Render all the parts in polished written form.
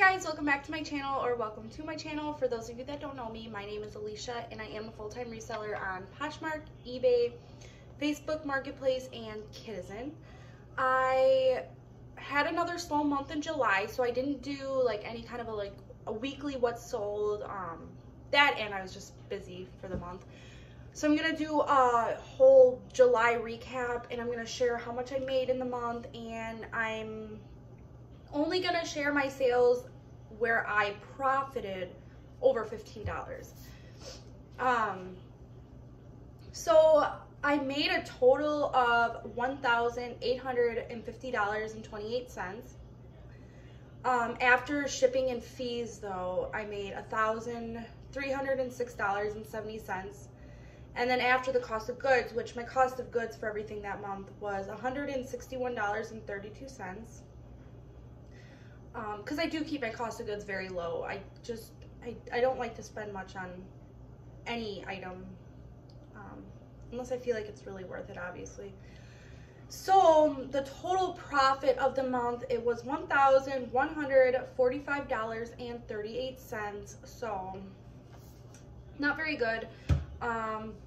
Hey guys, welcome back to my channel, or welcome to my channel. For those of you that don't know me, my name is Alicia and I am a full-time reseller on Poshmark, eBay, Facebook Marketplace, and Kidizen. I had another slow month in July, so I didn't do like any kind of a weekly what's sold, that, and I was just busy for the month. So I'm gonna do a whole July recap and I'm gonna share how much I made in the month, and I'm only gonna share my sales where I profited over $15. So I made a total of $1,850.28. After shipping and fees though, I made $1,306.70. And then after the cost of goods, which my cost of goods for everything that month was $161.32. Because I do keep my cost of goods very low. I don't like to spend much on any item, unless I feel like it's really worth it, obviously. So the total profit of the month, it was $1,145.38, so not very good,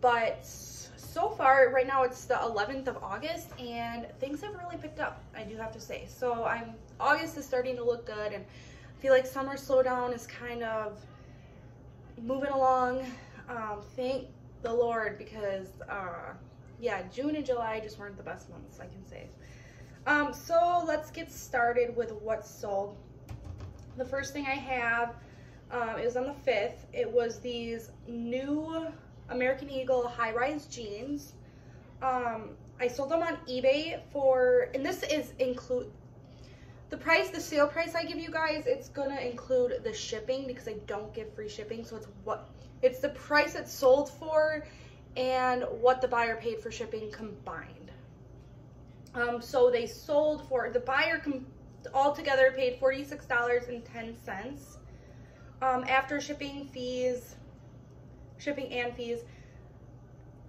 but so far right now it's the 11th of August and things have really picked up, I do have to say. So August is starting to look good and I feel like summer slowdown is kind of moving along. Thank the Lord, because yeah, June and July just weren't the best months, I can say. So let's get started with what's sold. The first thing I have is on the 5th. It was these new American Eagle high-rise jeans. I sold them on eBay for, and this is include the price, the sale price I give you guys, it's gonna include the shipping because I don't give free shipping. So it's the price it sold for and what the buyer paid for shipping combined. So they sold for, the buyer altogether paid $46.10. After shipping and fees,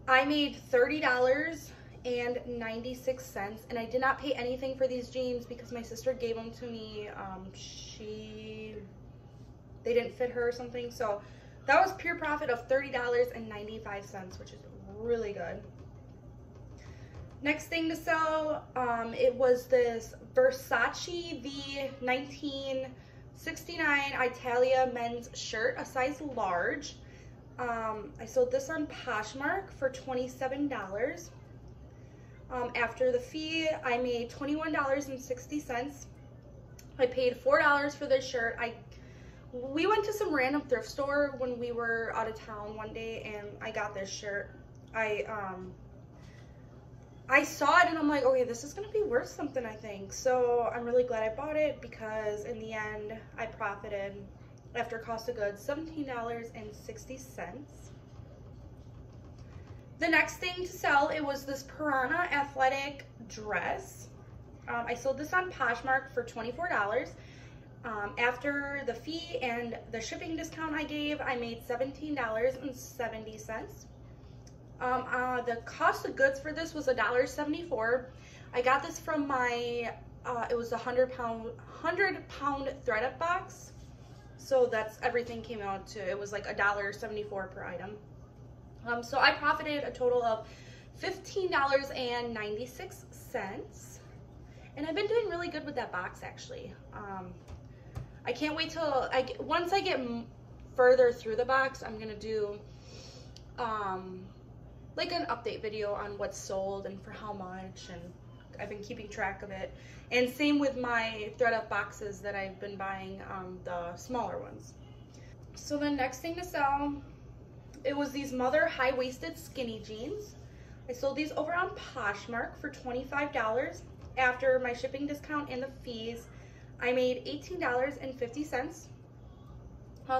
I made $30.96, and I did not pay anything for these jeans because my sister gave them to me. They didn't fit her or something, so that was pure profit of $30.95, which is really good. Next thing to sell, it was this Versace V1969 Italia men's shirt, a size large. I sold this on Poshmark for $27. After the fee, I made $21.60. I paid $4 for this shirt. We went to some random thrift store when we were out of town one day, and I got this shirt. I saw it, and I'm like, okay, this is going to be worth something, I think. So I'm really glad I bought it because, in the end, I profited after cost of goods $17.60. The next thing to sell, it was this Piranha Athletic dress. I sold this on Poshmark for $24. After the fee and the shipping discount I gave, I made $17.70. The cost of goods for this was $1.74. I got this from my, it was a 100 pound ThredUp box. So that's, everything came out to, it was like $1.74 per item. So I profited a total of $15.96. And I've been doing really good with that box, actually. I can't wait till, once I get further through the box, I'm going to do like an update video on what's sold and for how much, and I've been keeping track of it. And same with my ThredUp boxes that I've been buying, the smaller ones. So the next thing to sell, it was these Mother high-waisted skinny jeans. I sold these over on Poshmark for $25. After my shipping discount and the fees, I made $18.50.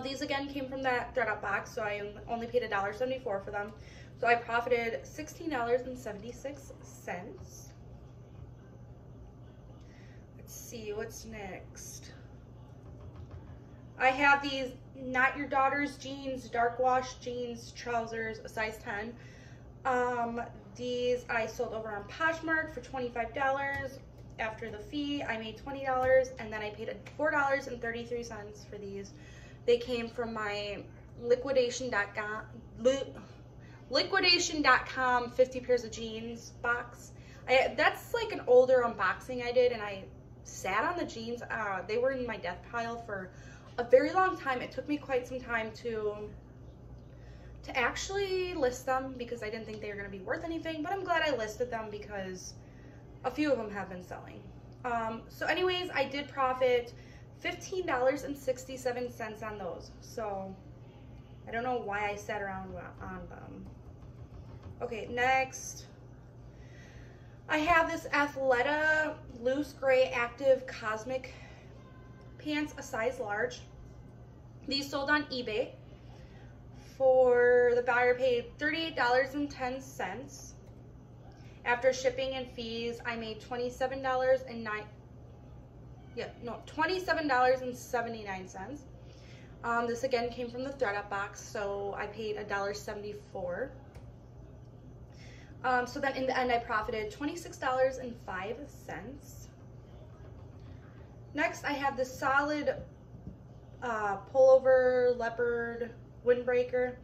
These again came from that ThredUp box, so I only paid $1.74 for them. So I profited $16.76. See what's next. I have these Not Your Daughter's jeans, dark wash jeans, trousers, a size 10. These I sold over on Poshmark for $25. after the fee, I made $20, and then I paid $4.33 for these. They came from my liquidation.com 50 pairs of jeans box. That's like an older unboxing I did, and I sat on the jeans. They were in my death pile for a very long time. It took me quite some time to actually list them because I didn't think they were going to be worth anything, but I'm glad I listed them because a few of them have been selling. So anyways, I did profit $15.67 on those. So I don't know why I sat around on them. Okay, next. I have this Athleta loose gray active cosmic pants, a size large. These sold on eBay. For the buyer paid $38.10. After shipping and fees, I made $27.79. This again came from the ThredUp box, so I paid $1.74. So then in the end, I profited $26.05. Next, I have the solid pullover leopard windbreaker.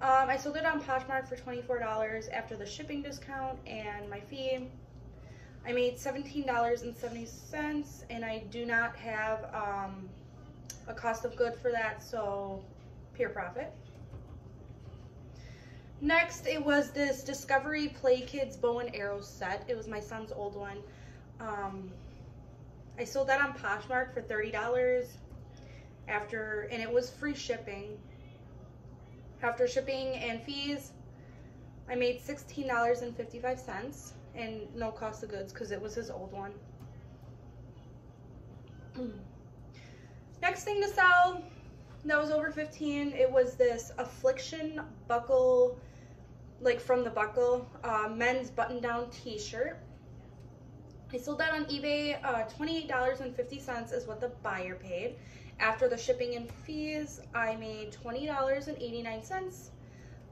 I sold it on Poshmark for $24 after the shipping discount and my fee. I made $17.70, and I do not have a cost of good for that, so pure profit. Next, it was this Discovery Play Kids bow and arrow set. It was my son's old one. I sold that on Poshmark for $30 after, and it was free shipping. After shipping and fees, I made $16.55 and no cost of goods because it was his old one. Next thing to sell that was over 15, it was this Affliction buckle, like from the buckle, men's button-down t-shirt. I sold that on eBay, $28.50 is what the buyer paid. After the shipping and fees, I made $20.89.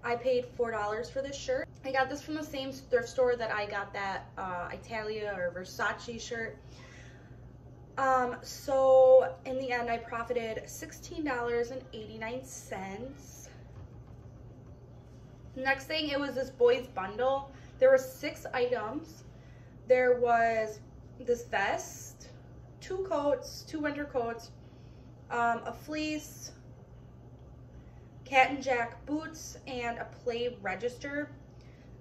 I paid $4 for this shirt. I got this from the same thrift store that I got that Italia or Versace shirt. So in the end, I profited $16.89. Next thing, it was this boys bundle. There were 6 items. There was this vest, 2 coats, 2 winter coats, a fleece, Cat and Jack boots, and a play register.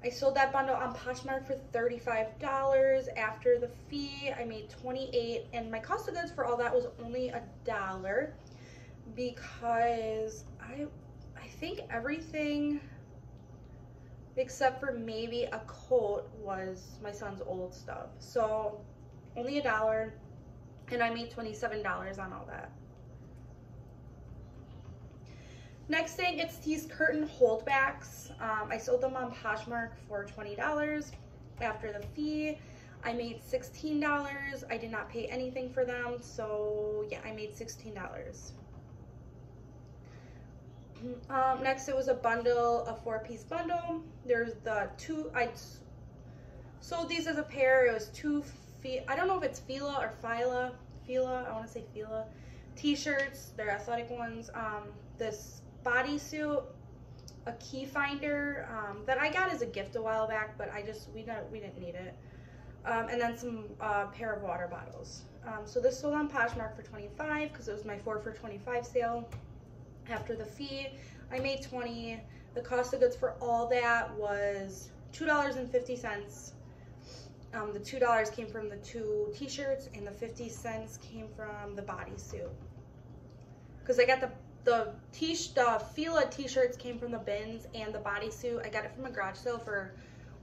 I sold that bundle on Poshmark for $35. After the fee, I made $28, and my cost of goods for all that was only $1 because I think everything except for maybe a coat was my son's old stuff. So only $1, and I made $27 on all that. Next thing, it's these curtain holdbacks. I sold them on Poshmark for $20. After the fee, I made $16. I did not pay anything for them, so yeah, I made $16. Next, it was a bundle, a 4-piece bundle. There's the 2, I sold these as a pair. It was 2, I don't know if it's Fila or Fila, I wanna say Fila, t-shirts, they're athletic ones. This bodysuit, a key finder that I got as a gift a while back, but I just we didn't need it, and then some pair of water bottles. So this sold on Poshmark for $25 because it was my 4 for $25 sale. After the fee, I made $20. The cost of goods for all that was $2.50. The $2 came from the 2 t-shirts, and the 50 cents came from the bodysuit because I got the Fila t-shirts came from the bins, and the bodysuit, I got it from a garage sale for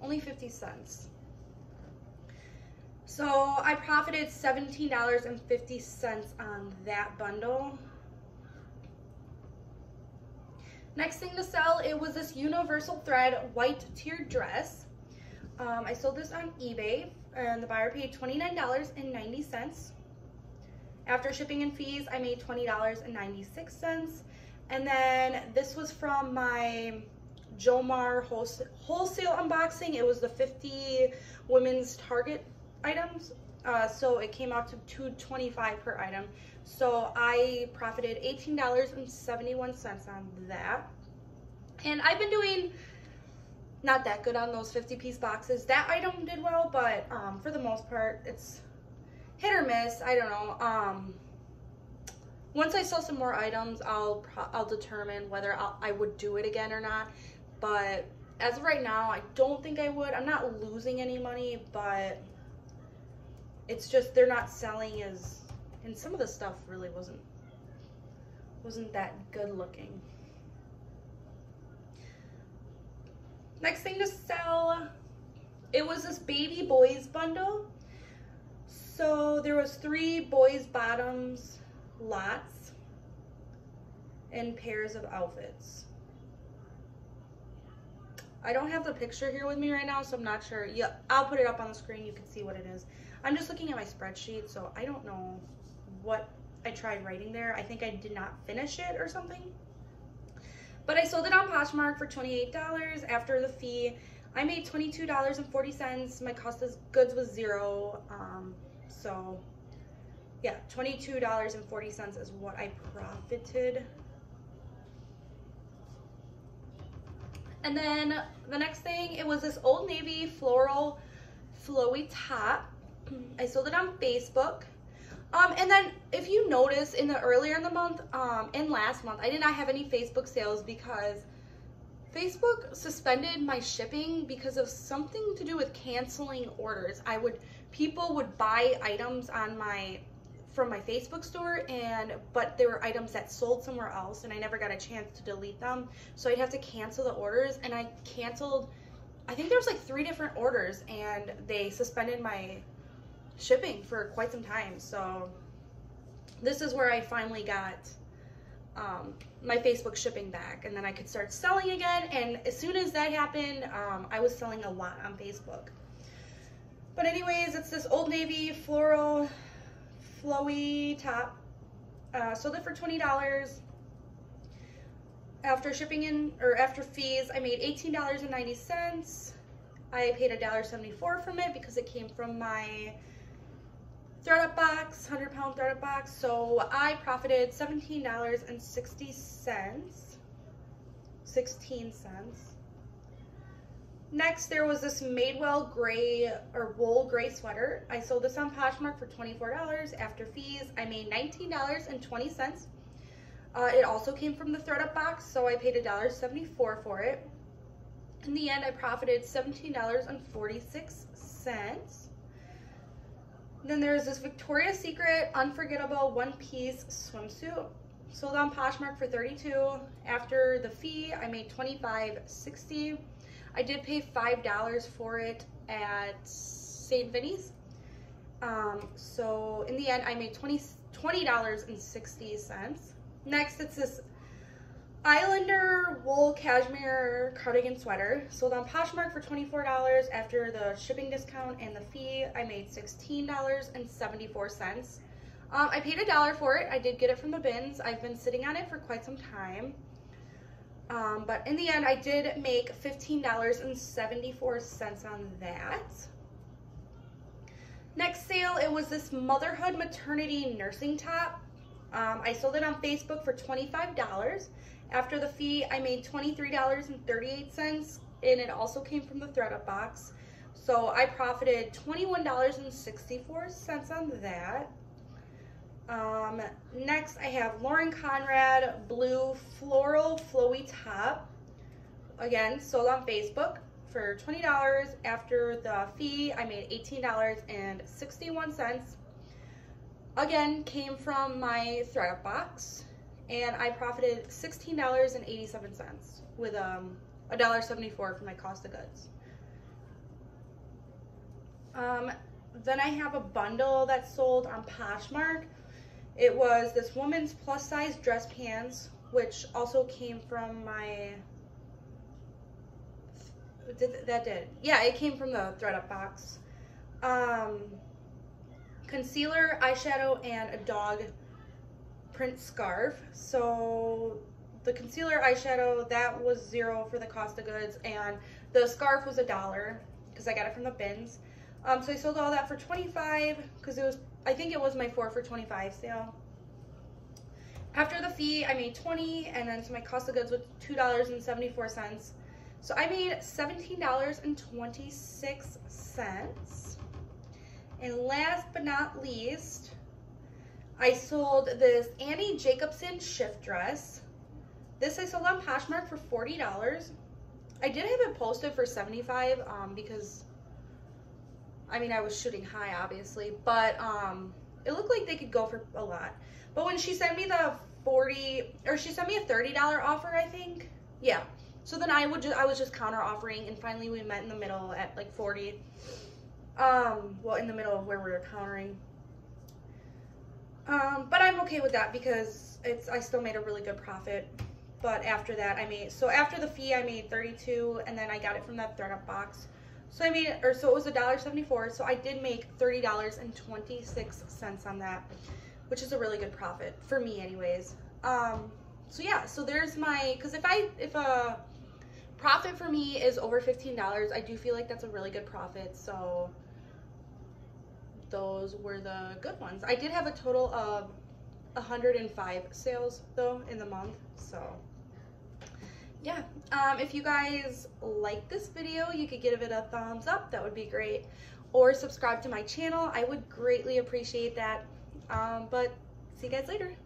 only 50 cents. So I profited $17.50 on that bundle. Next thing to sell, it was this Universal Thread white tiered dress. I sold this on eBay, and the buyer paid $29.90. After shipping and fees, I made $20.96. And then this was from my Jomar wholesale unboxing. It was the 50 women's Target items. So it came out to $2.25 per item. So I profited $18.71 on that. And I've been doing not that good on those 50-piece boxes. That item did well, but for the most part, it's hit or miss. I don't know. Once I sell some more items, I'll determine whether I would do it again or not. But as of right now, I don't think I would. I'm not losing any money, but it's just they're not selling as, and some of the stuff really wasn't that good looking. Next thing to sell, it was this baby boys bundle. So there was 3 boys bottoms lots and pairs of outfits. I don't have the picture here with me right now, so I'm not sure. Yeah, I'll put it up on the screen. You can see what it is. I'm just looking at my spreadsheet, so I don't know what I tried writing there. I think I did not finish it or something. But I sold it on Poshmark for $28 after the fee. I made $22.40. My cost of goods was 0. So yeah, $22.40 is what I profited. And then the next thing, it was this Old Navy floral flowy top. I sold it on Facebook. And then if you notice in the earlier in the month, in last month, I did not have any Facebook sales because Facebook suspended my shipping because of something to do with canceling orders. People would buy items on from my Facebook store, but there were items that sold somewhere else and I never got a chance to delete them, so I'd have to cancel the orders. And I canceled, I think there was like 3 different orders, and they suspended my shipping for quite some time. So this is where I finally got my Facebook shipping back, and then I could start selling again. And as soon as that happened, I was selling a lot on Facebook. But anyways, it's this Old Navy floral flowy top. Sold it for $20. After shipping in, or after fees, I made $18.90. I paid $1.74 from it because it came from my ThredUp box, 100-pound ThredUp box. So I profited $16 cents. Next, there was this Madewell gray or wool gray sweater. I sold this on Poshmark for $24. After fees, I made $19.20. It also came from the ThredUp box, so I paid $1.74 for it. In the end, I profited $17.46. Then there's this Victoria's Secret unforgettable one-piece swimsuit. Sold on Poshmark for $32. After the fee, I made $25.60. I did pay $5 for it at St. Vinny's. So in the end, I made $20.60. Next, it's this Islander wool cashmere cardigan sweater. Sold on Poshmark for $24. After the shipping discount and the fee, I made $16.74. I paid $1 for it. I did get it from the bins. I've been sitting on it for quite some time. But in the end, I did make $15.74 on that. Next sale, it was this Motherhood Maternity nursing top. I sold it on Facebook for $25. After the fee, I made $23.38, and it also came from the ThredUp box. So I profited $21.64 on that. Next, I have Lauren Conrad blue floral flowy top. Again, sold on Facebook for $20. After the fee, I made $18.61. Again, came from my ThredUp box, and I profited $16.87 with $1.74 for my cost of goods. Then I have a bundle that sold on Poshmark. It was this woman's plus size dress pants, which also came from my it came from the ThredUp box. Concealer, eyeshadow, and a dog print scarf. So the concealer, eyeshadow, that was $0 for the cost of goods, and the scarf was $1 because I got it from the bins. So I sold all that for $25 because it was, I think it was my 4 for $25 sale. After the fee, I made $20, and then so my cost of goods was $2.74. So I made $17.26. And last but not least, I sold this Annie Jacobson shift dress. This I sold on Poshmark for $40. I did have it posted for $75 because, I mean, I was shooting high, obviously, but it looked like they could go for a lot. But when she sent me the she sent me a $30 offer, I think. Yeah. So then I was just counter offering, and finally we met in the middle at like 40. Well, in the middle of where we were countering. But I'm okay with that because it's, I still made a really good profit. But after that, I made, so after the fee, I made $32, and then I got it from that ThredUp box. So I made, or so it was $1.74. So I did make $30.26 on that, which is a really good profit for me anyways. So yeah, so there's my, cause if a profit for me is over $15, I do feel like that's a really good profit. So those were the good ones. I did have a total of 105 sales though in the month. So yeah, if you guys like this video, you could give it a thumbs up. That would be great. Or subscribe to my channel. I would greatly appreciate that. But see you guys later.